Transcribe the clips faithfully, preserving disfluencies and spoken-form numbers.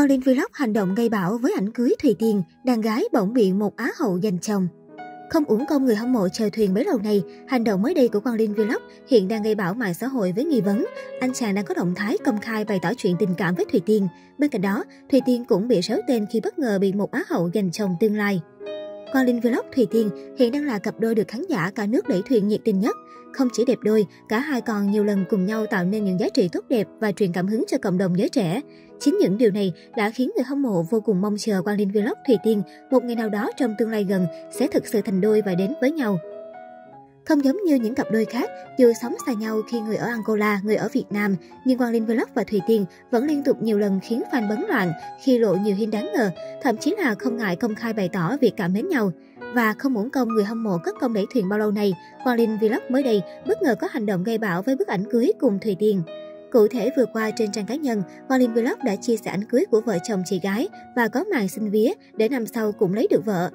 Quang Linh Vlog hành động gây bão với ảnh cưới Thùy Tiên, đàn gái bỗng bị một Á hậu giành chồng. Không uổng công người hâm mộ chèo thuyền bấy lâu này, hành động mới đây của Quang Linh Vlog hiện đang gây bão mạng xã hội với nghi vấn anh chàng đang có động thái công khai bày tỏ chuyện tình cảm với Thùy Tiên. Bên cạnh đó, Thùy Tiên cũng bị réo tên khi bất ngờ bị một Á hậu giành chồng tương lai. Quang Linh Vlog Thùy Tiên hiện đang là cặp đôi được khán giả cả nước đẩy thuyền nhiệt tình nhất. Không chỉ đẹp đôi, cả hai còn nhiều lần cùng nhau tạo nên những giá trị tốt đẹp và truyền cảm hứng cho cộng đồng giới trẻ. Chính những điều này đã khiến người hâm mộ vô cùng mong chờ Quang Linh Vlog Thùy Tiên một ngày nào đó trong tương lai gần sẽ thực sự thành đôi và đến với nhau. Không giống như những cặp đôi khác, dù sống xa nhau khi người ở Angola, người ở Việt Nam, nhưng Quang Linh Vlog và Thùy Tiên vẫn liên tục nhiều lần khiến fan bấn loạn khi lộ nhiều hình đáng ngờ, thậm chí là không ngại công khai bày tỏ việc cảm mến nhau. Và không uổng công người hâm mộ cất công đẩy thuyền bao lâu này, Quang Linh Vlog mới đây bất ngờ có hành động gây bão với bức ảnh cưới cùng Thùy Tiên. Cụ thể, vừa qua trên trang cá nhân, Quang Linh Vlog đã chia sẻ ảnh cưới của vợ chồng chị gái và có màn xin vía để năm sau cũng lấy được vợ.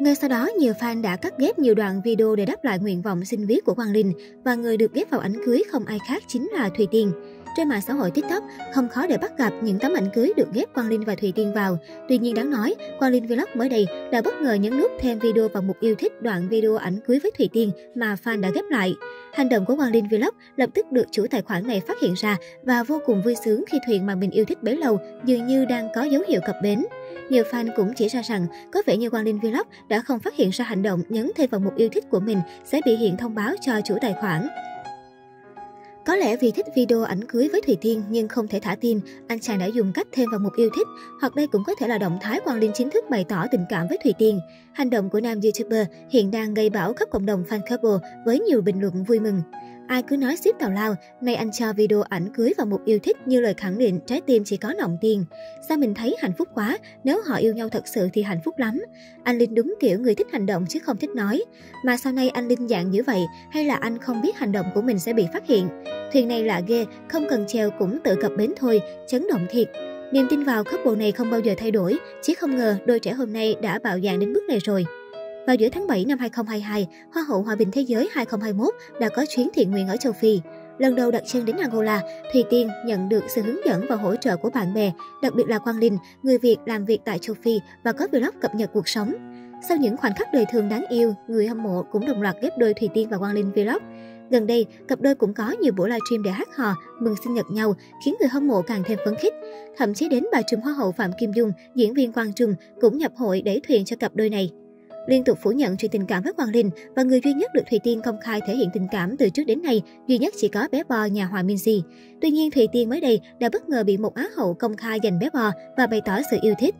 Ngay sau đó, nhiều fan đã cắt ghép nhiều đoạn video để đáp lại nguyện vọng xin vía của Quang Linh, và người được ghép vào ảnh cưới không ai khác chính là Thùy Tiên. Trên mạng xã hội TikTok, không khó để bắt gặp những tấm ảnh cưới được ghép Quang Linh và Thùy Tiên vào. Tuy nhiên đáng nói, Quang Linh Vlog mới đây đã bất ngờ nhấn nút thêm video vào mục yêu thích đoạn video ảnh cưới với Thùy Tiên mà fan đã ghép lại. Hành động của Quang Linh Vlog lập tức được chủ tài khoản này phát hiện ra và vô cùng vui sướng khi thuyền mà mình yêu thích bấy lâu dường như đang có dấu hiệu cập bến. Nhiều fan cũng chỉ ra rằng có vẻ như Quang Linh Vlog đã không phát hiện ra hành động nhấn thêm vào mục yêu thích của mình sẽ bị hiện thông báo cho chủ tài khoản. Có lẽ vì thích video ảnh cưới với Thùy Tiên nhưng không thể thả tim, anh chàng đã dùng cách thêm vào mục yêu thích, hoặc đây cũng có thể là động thái Quang Linh chính thức bày tỏ tình cảm với Thùy Tiên. Hành động của nam YouTuber hiện đang gây bão khắp cộng đồng fan couple với nhiều bình luận vui mừng. Ai cứ nói ship tào lao, nay anh cho video ảnh cưới vào mục yêu thích như lời khẳng định trái tim chỉ có nọng Tiên. Sao mình thấy hạnh phúc quá, nếu họ yêu nhau thật sự thì hạnh phúc lắm. Anh Linh đúng kiểu người thích hành động chứ không thích nói. Mà sau này anh Linh dạng như vậy, hay là anh không biết hành động của mình sẽ bị phát hiện. Thuyền này lạ ghê, không cần chèo cũng tự cập bến thôi, chấn động thiệt. Niềm tin vào couple này không bao giờ thay đổi, chỉ không ngờ đôi trẻ hôm nay đã bạo dạn đến bước này rồi. Vào giữa tháng bảy năm hai không hai hai, Hoa hậu Hòa bình Thế giới hai không hai mốt đã có chuyến thiện nguyện ở châu Phi. Lần đầu đặt chân đến Angola, Thùy Tiên nhận được sự hướng dẫn và hỗ trợ của bạn bè, đặc biệt là Quang Linh, người Việt làm việc tại châu Phi và có vlog cập nhật cuộc sống. Sau những khoảnh khắc đời thường đáng yêu, người hâm mộ cũng đồng loạt ghép đôi Thùy Tiên và Quang Linh Vlog. Gần đây, cặp đôi cũng có nhiều buổi livestream để hát hò, mừng sinh nhật nhau, khiến người hâm mộ càng thêm phấn khích. Thậm chí đến bà trùm Hoa hậu Phạm Kim Dung, diễn viên Quang Trung cũng nhập hội đẩy thuyền cho cặp đôi này. Liên tục phủ nhận chuyện tình cảm với Quang Linh, và người duy nhất được Thùy Tiên công khai thể hiện tình cảm từ trước đến nay duy nhất chỉ có bé Bo nhà Hòa Minzy. Tuy nhiên, Thùy Tiên mới đây đã bất ngờ bị một Á hậu công khai giành bé Bo và bày tỏ sự yêu thích.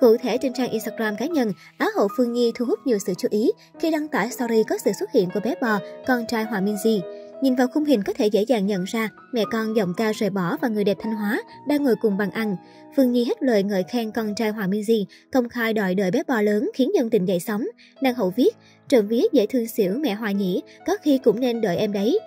Cụ thể, trên trang Instagram cá nhân, Á hậu Phương Nhi thu hút nhiều sự chú ý khi đăng tải story có sự xuất hiện của bé Bo, con trai Hòa Minzy. Nhìn vào khung hình có thể dễ dàng nhận ra mẹ con giọng ca rời bỏ và người đẹp Thanh Hóa đang ngồi cùng bàn ăn. Phương Nhi hết lời ngợi khen con trai Hòa Minzy, công khai đòi đời bé Bo lớn khiến dân tình dậy sóng. Nàng hậu viết, trộm vía dễ thương xỉu mẹ Hòa nhỉ, có khi cũng nên đợi em đấy.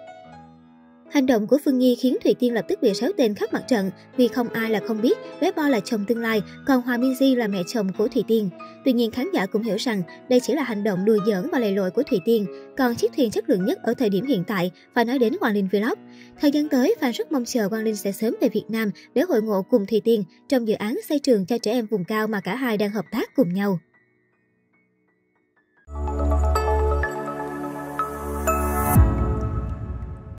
Hành động của Phương Nhi khiến Thùy Tiên lập tức bị réo tên khắp mặt trận, vì không ai là không biết bé Bo là chồng tương lai, còn Hòa Minzy là mẹ chồng của Thùy Tiên. Tuy nhiên, khán giả cũng hiểu rằng đây chỉ là hành động đùa giỡn và lầy lội của Thùy Tiên, còn chiếc thuyền chất lượng nhất ở thời điểm hiện tại phải nói đến Quang Linh Vlog. Thời gian tới, fan rất mong chờ Quang Linh sẽ sớm về Việt Nam để hội ngộ cùng Thùy Tiên trong dự án xây trường cho trẻ em vùng cao mà cả hai đang hợp tác cùng nhau.